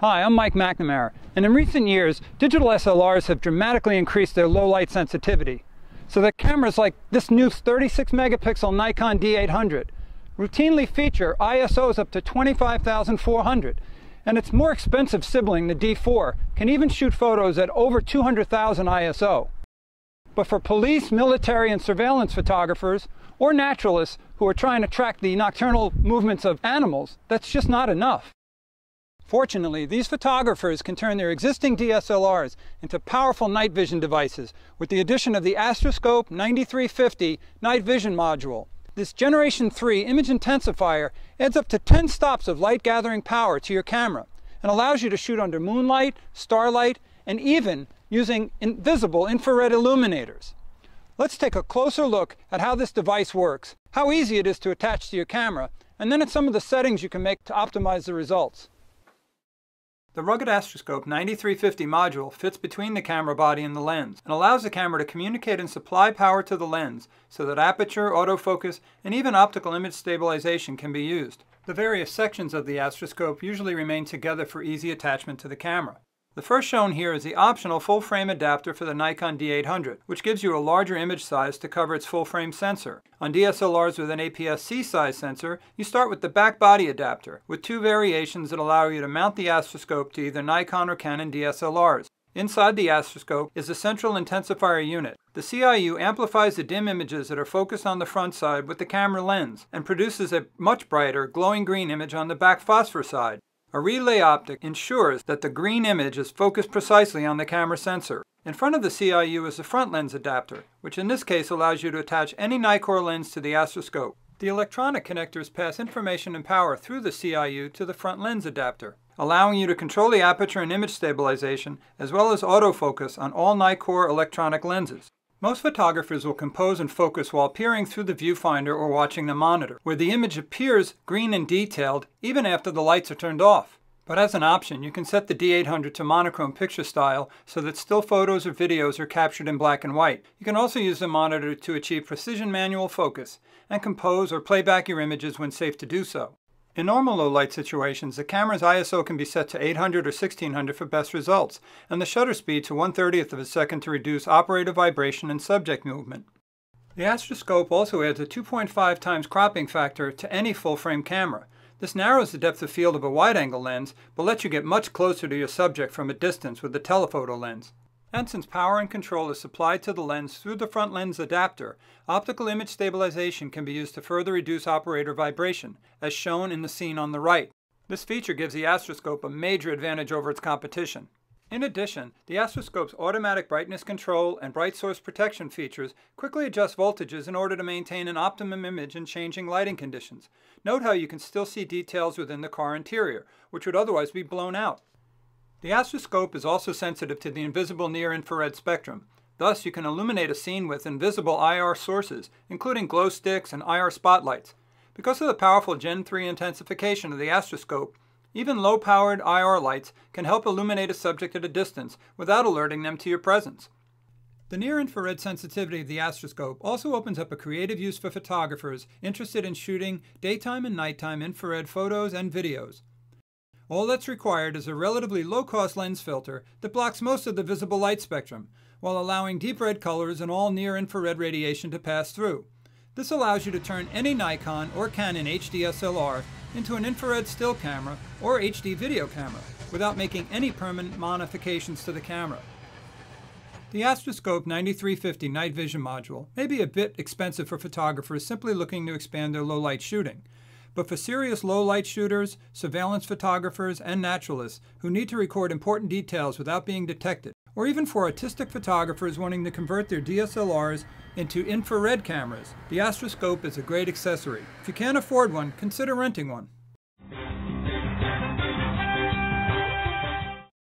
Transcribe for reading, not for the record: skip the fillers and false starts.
Hi, I'm Mike McNamara, and in recent years, digital SLRs have dramatically increased their low light sensitivity, so that cameras like this new 36 megapixel Nikon D800 routinely feature ISOs up to 25,400, and its more expensive sibling, the D4, can even shoot photos at over 200,000 ISO. But for police, military, and surveillance photographers, or naturalists who are trying to track the nocturnal movements of animals, that's just not enough. Fortunately, these photographers can turn their existing DSLRs into powerful night vision devices with the addition of the Astroscope 9350 night vision module. This Generation 3 image intensifier adds up to 10 stops of light gathering power to your camera and allows you to shoot under moonlight, starlight, and even using invisible infrared illuminators. Let's take a closer look at how this device works, how easy it is to attach to your camera, and then at some of the settings you can make to optimize the results. The rugged Astroscope 9350 module fits between the camera body and the lens and allows the camera to communicate and supply power to the lens so that aperture, autofocus, and even optical image stabilization can be used. The various sections of the Astroscope usually remain together for easy attachment to the camera. The first shown here is the optional full-frame adapter for the Nikon D800, which gives you a larger image size to cover its full-frame sensor. On DSLRs with an APS-C size sensor, you start with the back body adapter, with two variations that allow you to mount the Astroscope to either Nikon or Canon DSLRs. Inside the Astroscope is the central intensifier unit. The CIU amplifies the dim images that are focused on the front side with the camera lens and produces a much brighter, glowing green image on the back phosphor side. A relay optic ensures that the green image is focused precisely on the camera sensor. In front of the CIU is the front lens adapter, which in this case allows you to attach any Nikkor lens to the Astroscope. The electronic connectors pass information and power through the CIU to the front lens adapter, allowing you to control the aperture and image stabilization, as well as autofocus on all Nikkor electronic lenses. Most photographers will compose and focus while peering through the viewfinder or watching the monitor, where the image appears green and detailed even after the lights are turned off. But as an option, you can set the D800 to monochrome picture style so that still photos or videos are captured in black and white. You can also use the monitor to achieve precision manual focus and compose or play back your images when safe to do so. In normal low light situations, the camera's ISO can be set to 800 or 1600 for best results, and the shutter speed to 1/30th of a second to reduce operator vibration and subject movement. The Astroscope also adds a 2.5 times cropping factor to any full-frame camera. This narrows the depth of field of a wide-angle lens, but lets you get much closer to your subject from a distance with the telephoto lens. And since power and control is supplied to the lens through the front lens adapter, optical image stabilization can be used to further reduce operator vibration, as shown in the scene on the right. This feature gives the Astroscope a major advantage over its competition. In addition, the Astroscope's automatic brightness control and bright source protection features quickly adjust voltages in order to maintain an optimum image in changing lighting conditions. Note how you can still see details within the car interior, which would otherwise be blown out. The Astroscope is also sensitive to the invisible near-infrared spectrum. Thus, you can illuminate a scene with invisible IR sources, including glow sticks and IR spotlights. Because of the powerful Gen 3 intensification of the Astroscope, even low-powered IR lights can help illuminate a subject at a distance without alerting them to your presence. The near-infrared sensitivity of the Astroscope also opens up a creative use for photographers interested in shooting daytime and nighttime infrared photos and videos. All that's required is a relatively low-cost lens filter that blocks most of the visible light spectrum, while allowing deep red colors and all near-infrared radiation to pass through. This allows you to turn any Nikon or Canon HDSLR into an infrared still camera or HD video camera without making any permanent modifications to the camera. The Astroscope 9350 night vision module may be a bit expensive for photographers simply looking to expand their low-light shooting. But for serious low-light shooters, surveillance photographers, and naturalists who need to record important details without being detected, or even for artistic photographers wanting to convert their DSLRs into infrared cameras, the Astroscope is a great accessory. If you can't afford one, consider renting one.